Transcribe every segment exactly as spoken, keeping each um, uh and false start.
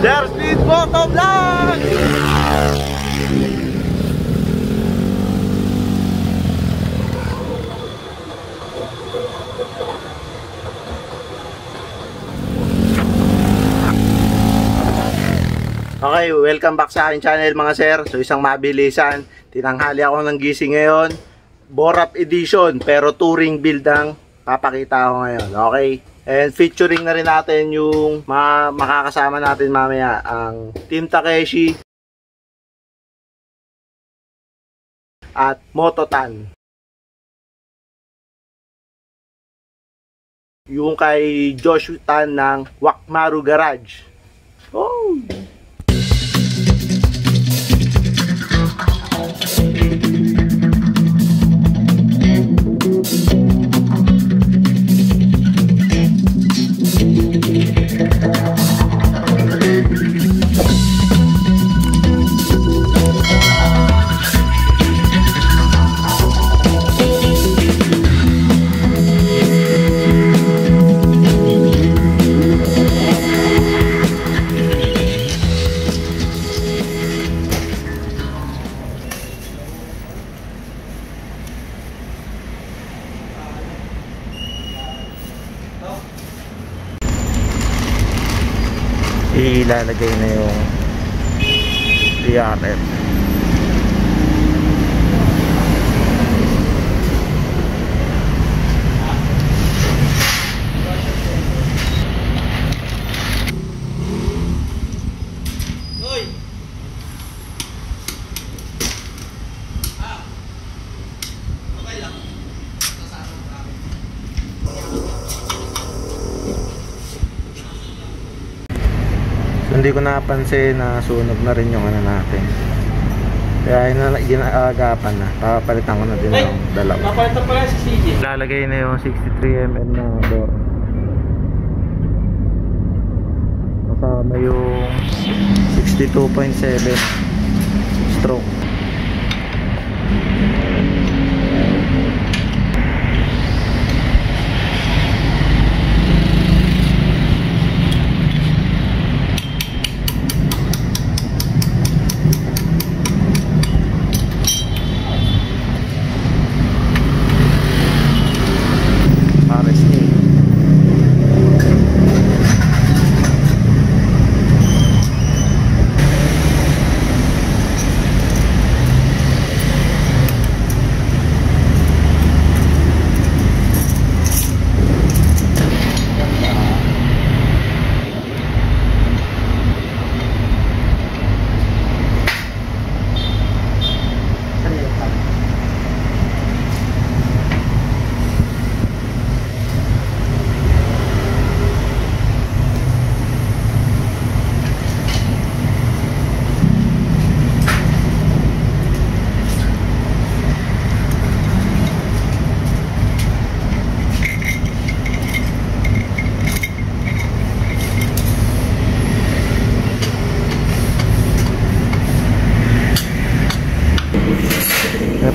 JerSpeed Motovlog! Okay, welcome back sa aking channel mga sir. So isang mabilisan, tinanghali ako ng gising ngayon. Borap edition pero touring build ang papakita ko ngayon. Okay? And featuring na rin natin yung ma makakasama natin mamaya, ang Team Takeshi at Mototan. Yung kay Josh Tan ng Wakmaru Garage. Oh! Ilalagay na yung D R F. Hindi ko napansin na sunog na rin yung ano natin. Kaya ginaagapan na. Papalitan ko na din yung dalawa. Papalitan pala si C J. Lalagay na yung sixty-three millimeter na door. Kasama yung sixty-two point seven stroke.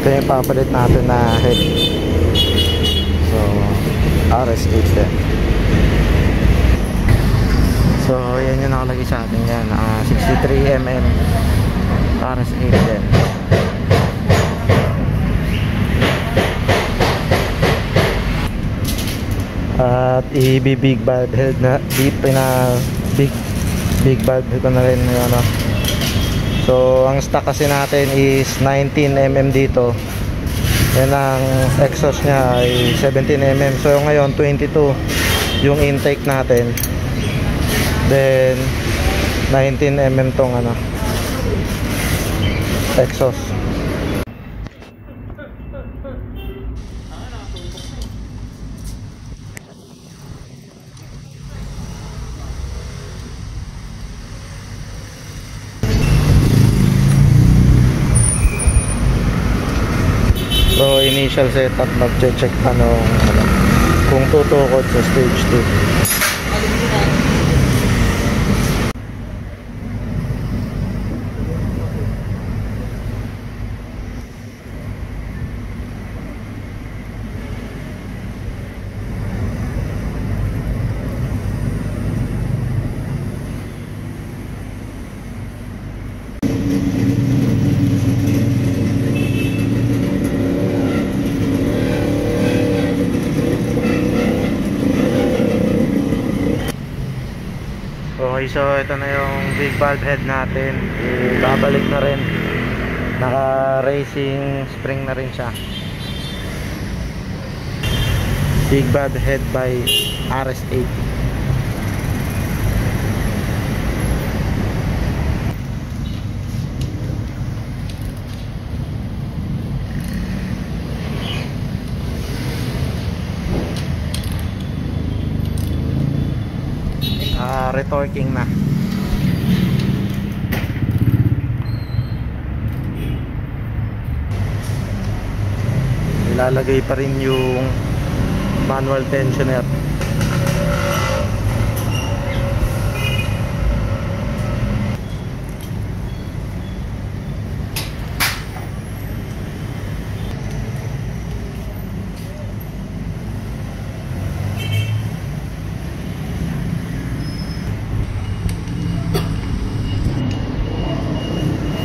Ito yung papalit natin na head. So, R S eight ten. So, yan yung nakalagay sa atin yan. Uh, sixty-three millimeter R S eight ten. At i-big valve head na. Deep na big, big valve head na rin yun, ano. So, ang stock kasi natin is nineteen millimeter dito. Yan ang exhaust nya ay seventeen millimeter. So, ngayon twenty-two yung intake natin. Then, nineteen millimeter tong ano, exhaust. So initial setup, mag-check ano, ano, kung tutukod sa stage two. Okay, so ito na yung big valve head natin. Babalik na rin. Naka-racing spring na rin siya. Big valve head by R S eight ten. Uh, retorking na. Ilalagay pa rin yung manual tensioner.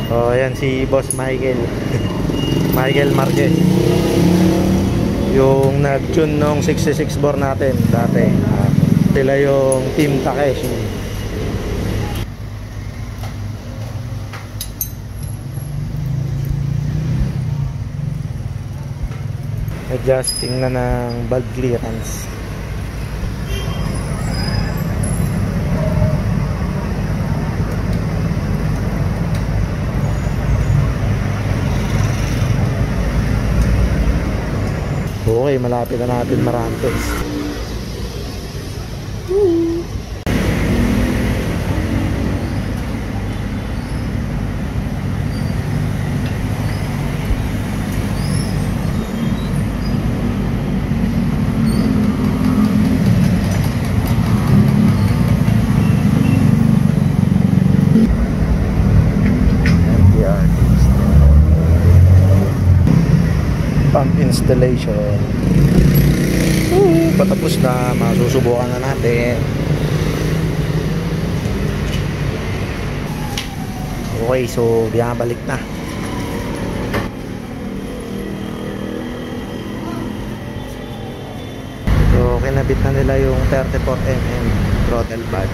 So, ayan si Boss Michael Michael Marquez, yung nag-tune nung sixty-six bore natin dati. Uh, sila yung Team Takeshi. Adjusting na ng valve clearance. Okay, malapit na natin Marantes. Installation. Ooh, patapos na, masusubukan na natin. Okay, so binabalik na. So kinabit na nila yung thirty-four millimeter throttle bar.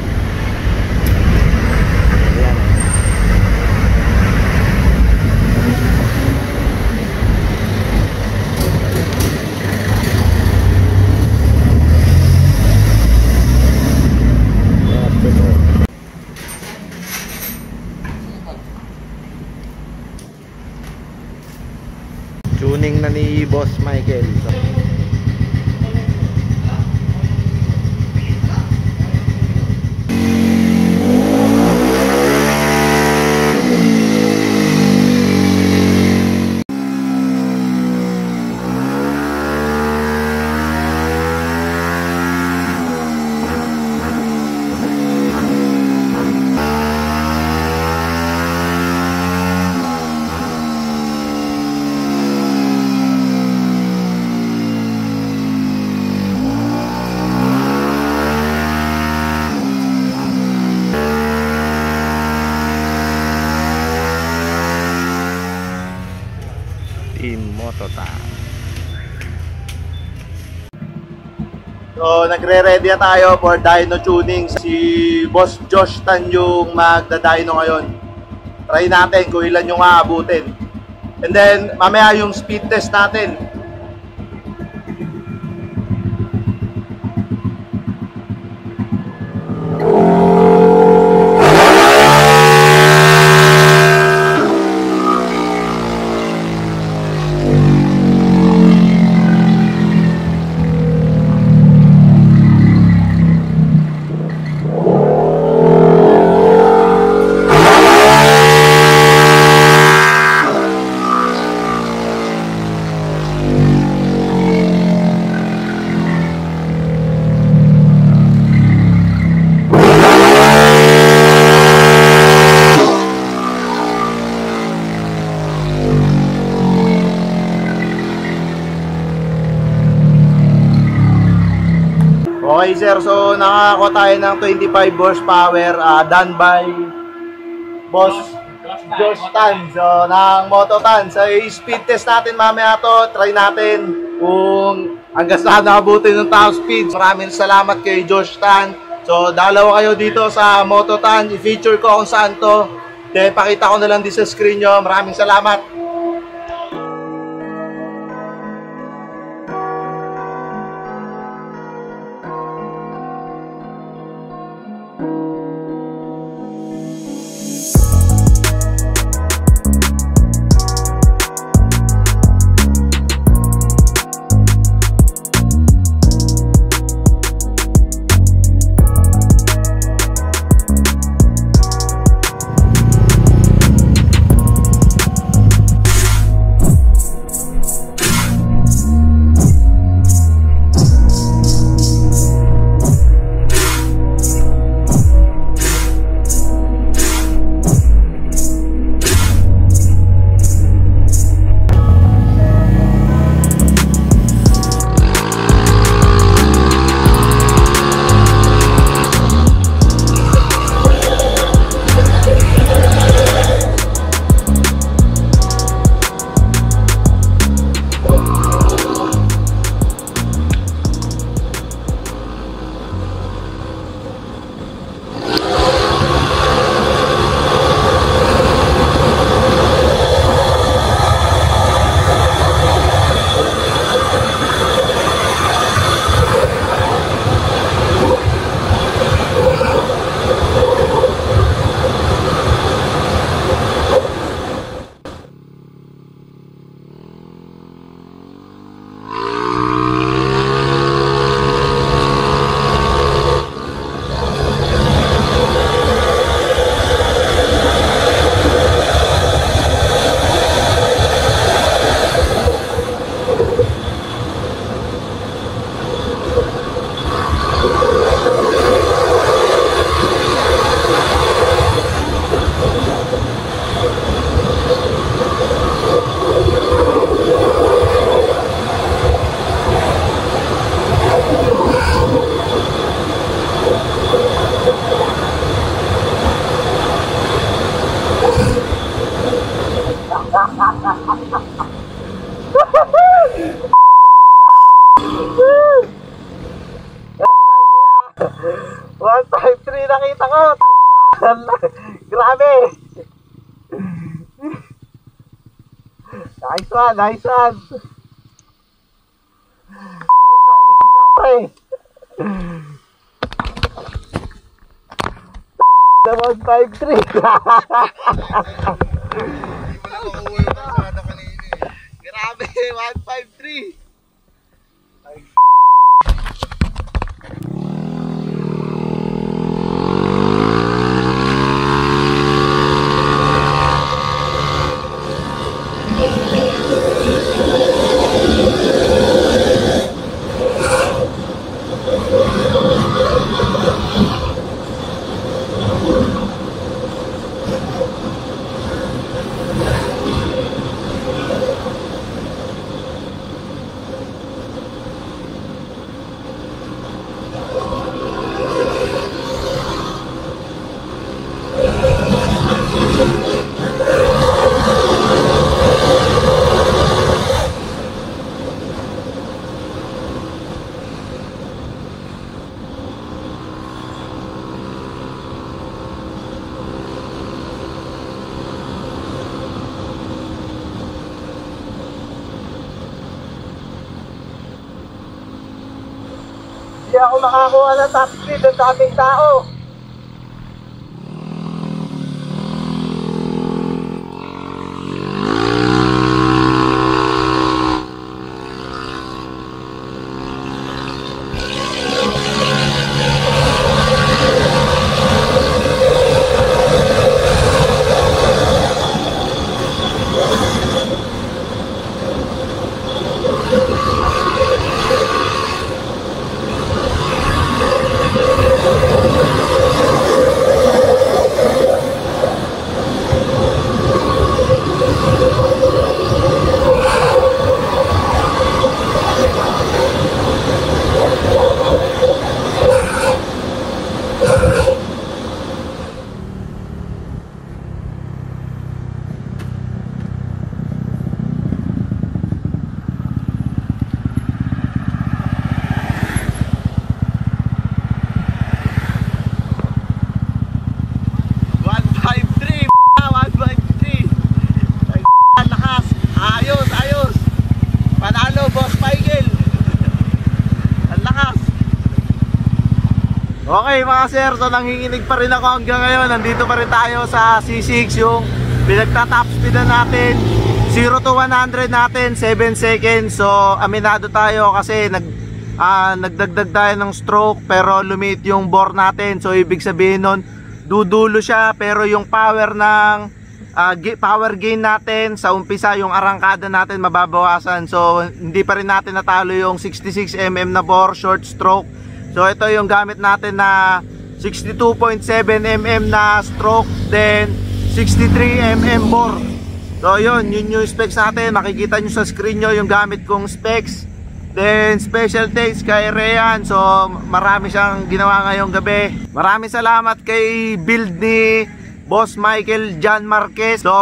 Tuning na ni Boss Michael. Mototan. So nagre-ready na tayo for dyno tuning. Si Boss Josh Tan yung magda-dyno ngayon. Try natin kung ilan yung aabutin. And then mamaya yung speed test natin. Okay sir, so nakakuha tayo ng twenty-five horsepower uh, done by Boss Josh Tan. So ng Mototan. So speed test natin mamaya to. Try natin kung hanggang saan nakabuti ng top speed. Maraming salamat kay Josh Tan So, dalawa kayo dito sa Mototan. I-feature ko kung saan to. Then, pakita ko na lang din sa screen nyo. Maraming salamat. one five three nakita ko. Grabe. Nice one, nice one. one five three. Grabe, one five three. Hindi ako makakuha ng top speed ng daming tao. Thank you. Okay mga sir, so nanginginig pa rin ako hanggang ngayon. Nandito pa rin tayo sa C six, yung pinagta-top speed na natin, zero to one hundred natin, seven seconds. So aminado tayo kasi nag, uh, nagdagdag tayo ng stroke pero lumit yung bore natin. So ibig sabihin nun, dudulo siya pero yung power ng uh, power gain natin sa umpisa, yung arangkada natin mababawasan. So hindi pa rin natin natalo yung sixty-six millimeter na bore, short stroke. So ito yung gamit natin na sixty-two point seven millimeter na stroke, then sixty-three millimeter bore. So yun, yun yung specs natin. Makikita nyo sa screen nyo yung gamit kong specs. Then special thanks kay Rayan. So marami siyang ginawa ngayong gabi. Maraming salamat kay build ni Boss Michael John Marquez. So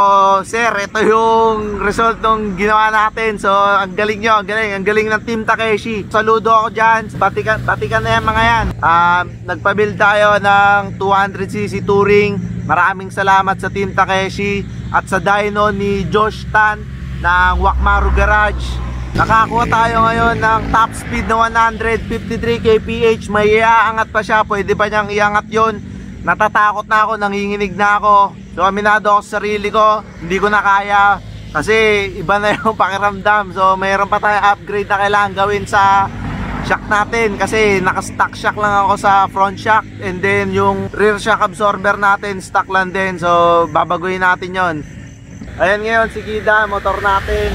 sir, ito yung result ng ginawa natin. So ang galing nyo, ang galing, ang galing ng Team Takeshi. Saludo ako dyan, patikan, patikan na yan mga yan. um, Nagpabuild tayo ng two hundred cc touring. Maraming salamat sa Team Takeshi at sa dyno ni Josh Tan ng Wakmaru Garage. Nakakuha tayo ngayon ng top speed na one fifty-three kph. May iaangat pa siya, pwede pa niyang iangat yun. Natatakot na ako, nanginginig na ako. So aminado ako sa sarili ko, hindi ko na kaya kasi iba na yung pakiramdam. So mayroon pa tayong upgrade na kailangan gawin sa shock natin kasi naka-stock shock lang ako sa front shock, and then yung rear shock absorber natin stock lang din, so babaguhin natin yon. Ayan ngayon si Kida, motor natin.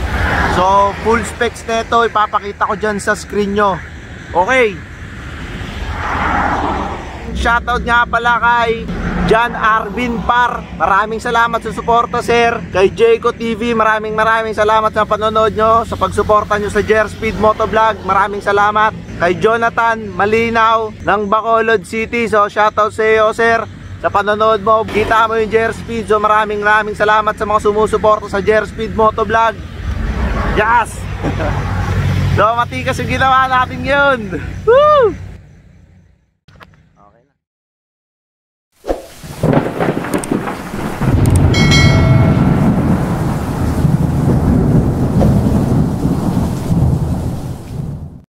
So full specs nito ipapakita ko dyan sa screen nyo. Okay, shoutout nga pala kay John Arvin Par. Maraming salamat sa suporta sir. Kay Jayco T V, maraming maraming salamat sa panonood nyo, sa pagsuporta nyo sa JerSpeed Motovlog. Maraming salamat kay Jonathan Malinaw ng Bacolod City. So shoutout sa iyo sir, sa panonood mo, kita mo yung JerSpeed. So maraming maraming salamat sa mga sumusuporta sa JerSpeed Motovlog. Yes! So matikas yung ginawa natin yun. Woo!